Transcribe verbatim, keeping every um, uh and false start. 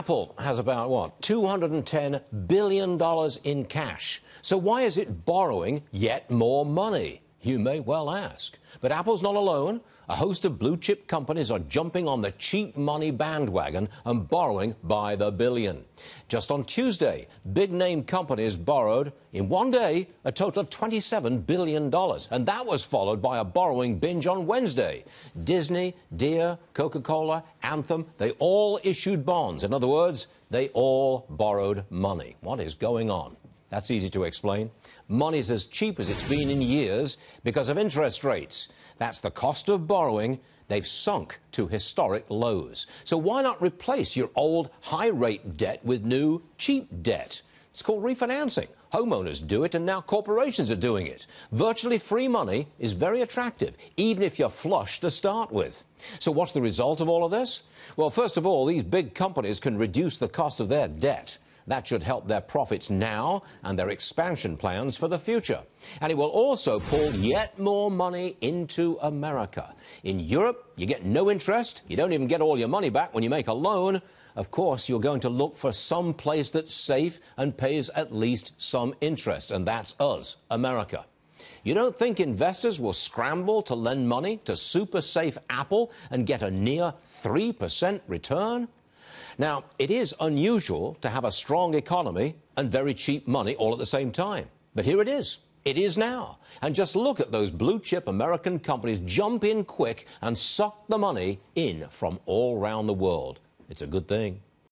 Apple has about, what, two hundred ten billion dollars in cash. So why is it borrowing yet more money? You may well ask. But Apple's not alone. A host of blue-chip companies are jumping on the cheap money bandwagon and borrowing by the billion. Just on Tuesday, big-name companies borrowed, in one day, a total of twenty-seven billion dollars. And that was followed by a borrowing binge on Wednesday. Disney, Deere, Coca-Cola, Anthem, they all issued bonds. In other words, they all borrowed money. What is going on? That's easy to explain. Money's as cheap as it's been in years because of interest rates. That's the cost of borrowing. They've sunk to historic lows. So why not replace your old high-rate debt with new, cheap debt? It's called refinancing. Homeowners do it, and now corporations are doing it. Virtually free money is very attractive, even if you're flush to start with. So what's the result of all of this? Well, first of all, these big companies can reduce the cost of their debt. That should help their profits now and their expansion plans for the future. And it will also pull yet more money into America. In Europe, you get no interest. You don't even get all your money back when you make a loan. Of course, you're going to look for some place that's safe and pays at least some interest. And that's us, America. You don't think investors will scramble to lend money to super safe Apple and get a near three percent return? Now, it is unusual to have a strong economy and very cheap money all at the same time. But here it is. It is now. And just look at those blue-chip American companies jump in quick and suck the money in from all around the world. It's a good thing.